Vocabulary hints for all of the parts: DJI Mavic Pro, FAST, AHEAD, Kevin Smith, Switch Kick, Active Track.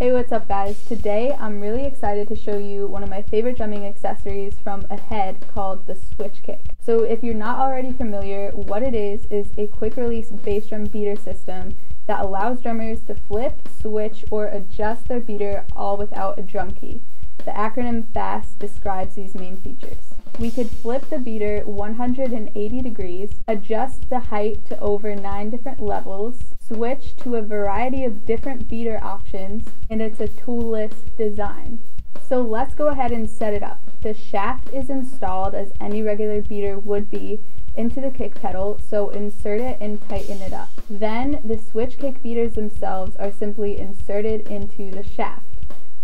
Hey, what's up guys? Today I'm really excited to show you one of my favorite drumming accessories from AHEAD called the Switch Kick. So if you're not already familiar, what it is a quick release bass drum beater system that allows drummers to flip, switch, or adjust their beater all without a drum key. The acronym FAST describes these main features. We could flip the beater 180 degrees, adjust the height to over 9 different levels, switch to a variety of different beater options, and it's a toolless design. So let's go ahead and set it up. The shaft is installed as any regular beater would be into the kick pedal, so insert it and tighten it up. Then the switch kick beaters themselves are simply inserted into the shaft.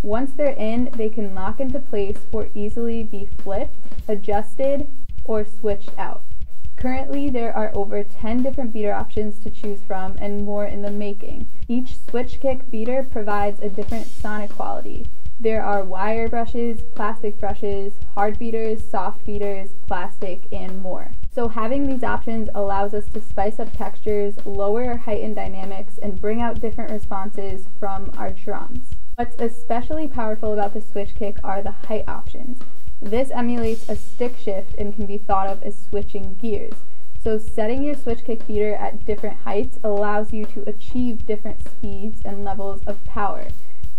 Once they're in, they can lock into place or easily be flipped, adjusted, or switched out. Currently, there are over 10 different beater options to choose from and more in the making. Each switch kick beater provides a different sonic quality. There are wire brushes, plastic brushes, hard beaters, soft beaters, plastic, and more. So having these options allows us to spice up textures, lower or heighten dynamics, and bring out different responses from our drums. What's especially powerful about the switch kick are the height options. This emulates a stick shift and can be thought of as switching gears. So setting your switch kick beater at different heights allows you to achieve different speeds and levels of power.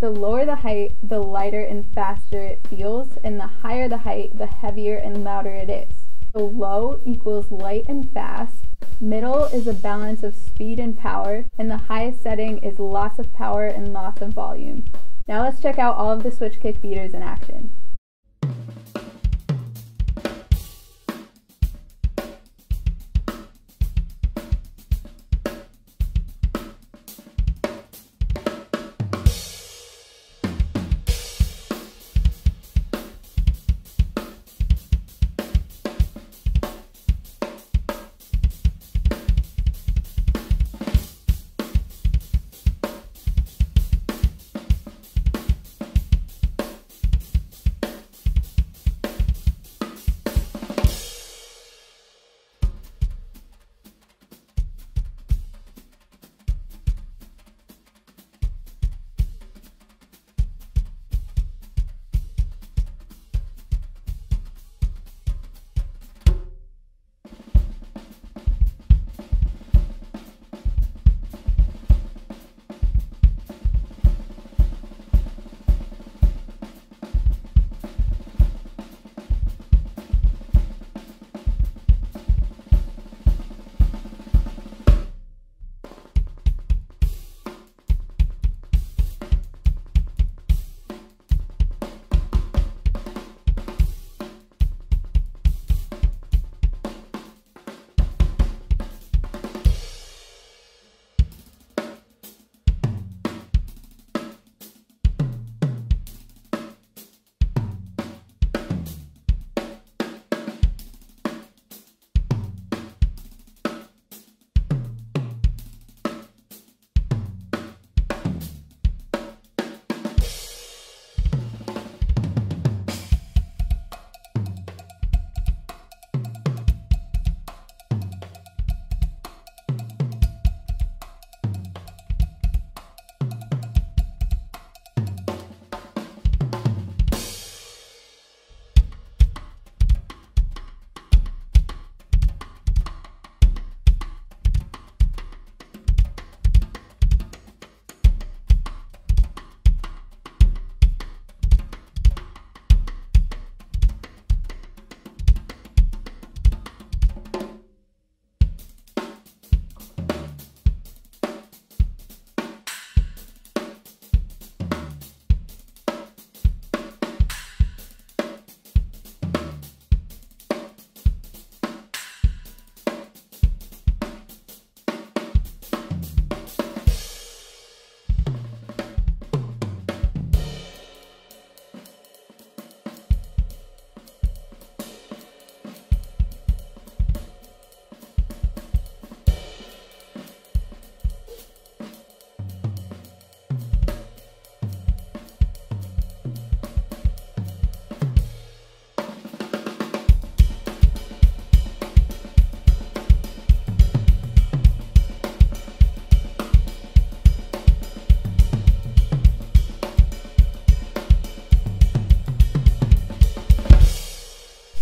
The lower the height, the lighter and faster it feels, and the higher the height, the heavier and louder it is. So low equals light and fast, middle is a balance of speed and power, and the highest setting is lots of power and lots of volume. Now let's check out all of the switch kick beaters in action.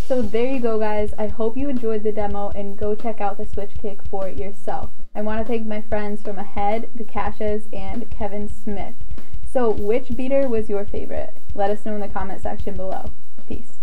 So there you go, guys. I hope you enjoyed the demo, and go check out the Switch Kick for yourself. I want to thank my friends from AHEAD, the Cashes, and Kevin Smith. So which beater was your favorite? Let us know in the comment section below. Peace.